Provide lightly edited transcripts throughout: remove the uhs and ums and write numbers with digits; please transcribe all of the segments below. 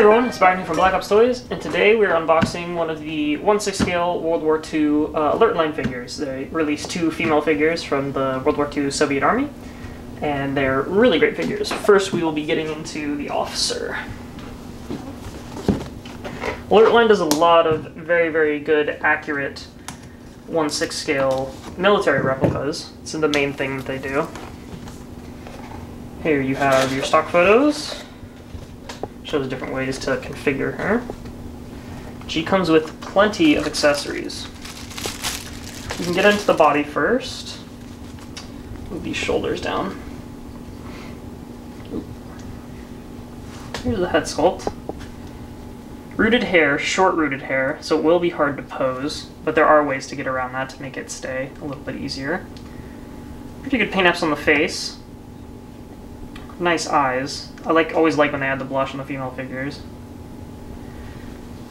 Hi everyone, it's Byron here from BlackOpsToys, and today we are unboxing one of the 1/6 scale World War II Alert Line figures. They released two female figures from the World War II Soviet Army, and they're really great figures. First we will be getting into the officer. Alert Line does a lot of very, very good, accurate 1/6 scale military replicas. It's the main thing that they do. Here you have your stock photos. Shows different ways to configure her. She comes with plenty of accessories. We can get into the body first. Move these shoulders down. Here's the head sculpt. Rooted hair, short rooted hair, so it will be hard to pose, but there are ways to get around that to make it stay a little bit easier. Pretty good paint apps on the face. Nice eyes. I always like when they add the blush on the female figures.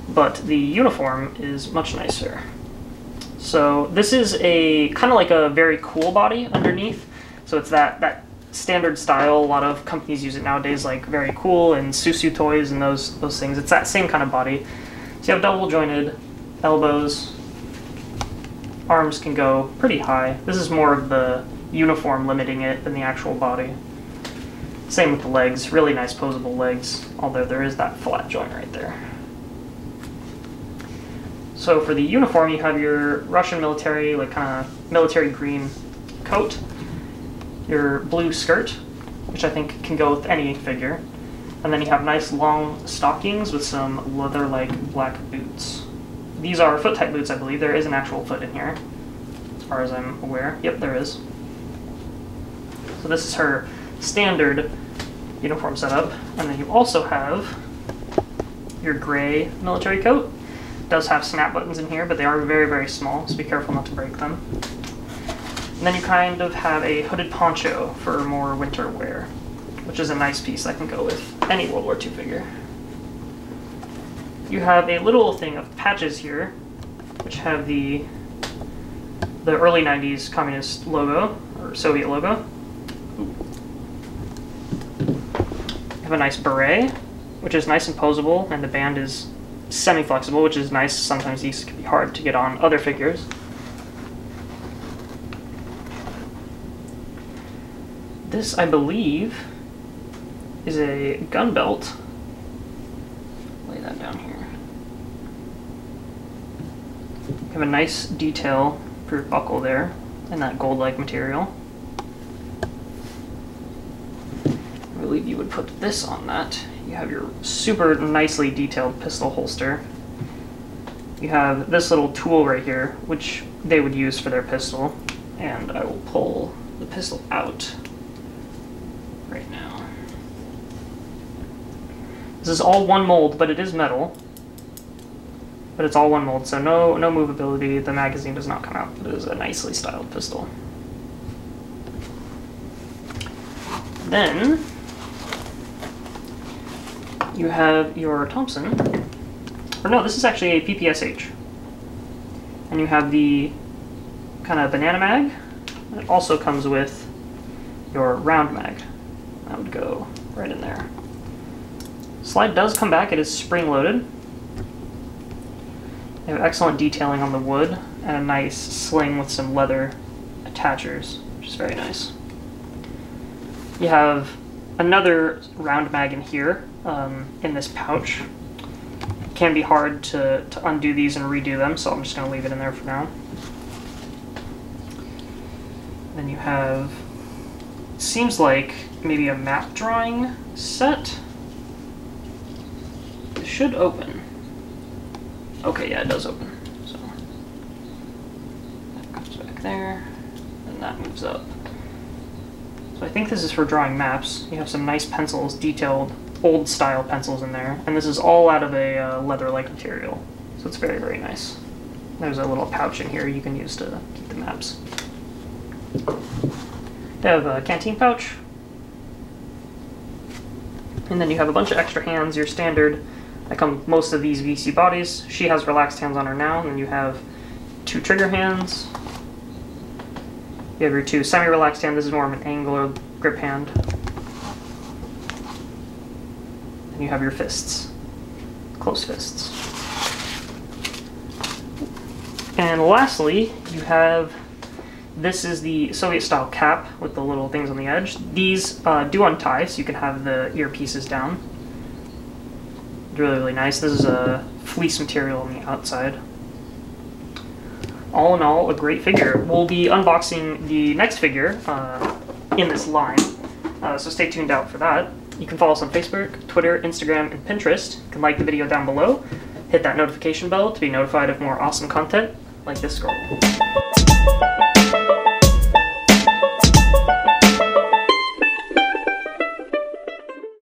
But the uniform is much nicer. So this is a kind of like a very cool body underneath. So it's that standard style. A lot of companies use it nowadays, like Very Cool and Susu Toys and those things. It's that same kind of body. So you have double jointed elbows. Arms can go pretty high. This is more of the uniform limiting it than the actual body. Same with the legs, really nice posable legs, although there is that flat joint right there. So for the uniform, you have your Russian military, like kind of military green coat, your blue skirt, which I think can go with any figure, and then you have nice long stockings with some leather-like black boots. These are foot-type boots, I believe. There is an actual foot in here, as far as I'm aware. Yep, there is. So this is her standard uniform setup, and then you also have your gray military coat. It does have snap buttons in here, but they are very, very small, so be careful not to break them. And then you kind of have a hooded poncho for more winter wear, which is a nice piece that can go with any World War II figure. You have a little thing of patches here, which have the early 90s communist logo, or Soviet logo. Have a nice beret, which is nice and posable, and the band is semi-flexible, which is nice. Sometimes these can be hard to get on other figures. This, I believe, is a gun belt. Lay that down here. Have a nice detail for your buckle there, and that gold-like material. I believe you would put this on that. You have your super nicely detailed pistol holster. You have this little tool right here, which they would use for their pistol, and I will pull the pistol out right now. This is all one mold, but it is metal. But it's all one mold, so no movability. The magazine does not come out, but it is a nicely styled pistol. Then you have your Thompson, or no, this is actually a PPSH, and you have the kind of banana mag. It also comes with your round mag. That would go right in there. Slide does come back. It is spring-loaded. They have excellent detailing on the wood and a nice sling with some leather attachers, which is very nice. You have another round mag in here, in this pouch. It can be hard to undo these and redo them, so I'm just going to leave it in there for now. Then you have, seems like maybe a map drawing set. It should open. Okay, yeah, it does open. So that comes back there, and that moves up. So I think this is for drawing maps. You have some nice pencils, detailed old style pencils in there, and this is all out of a leather-like material, so it's very, very nice. There's a little pouch in here you can use to keep the maps. They have a canteen pouch, and then you have a bunch of extra hands, your standard. I come with most of these VC bodies. She has relaxed hands on her now, and then you have two trigger hands. You have your two semi-relaxed hands. This is more of an angular grip hand. You have your fists. close fists. And lastly, you have, this is the Soviet-style cap with the little things on the edge. These do untie, so you can have the earpieces down. Really, really nice. This is a fleece material on the outside. All in all, a great figure. We'll be unboxing the next figure in this line, so stay tuned out for that. You can follow us on Facebook, Twitter, Instagram, and Pinterest. You can like the video down below. Hit that notification bell to be notified of more awesome content like this scroll.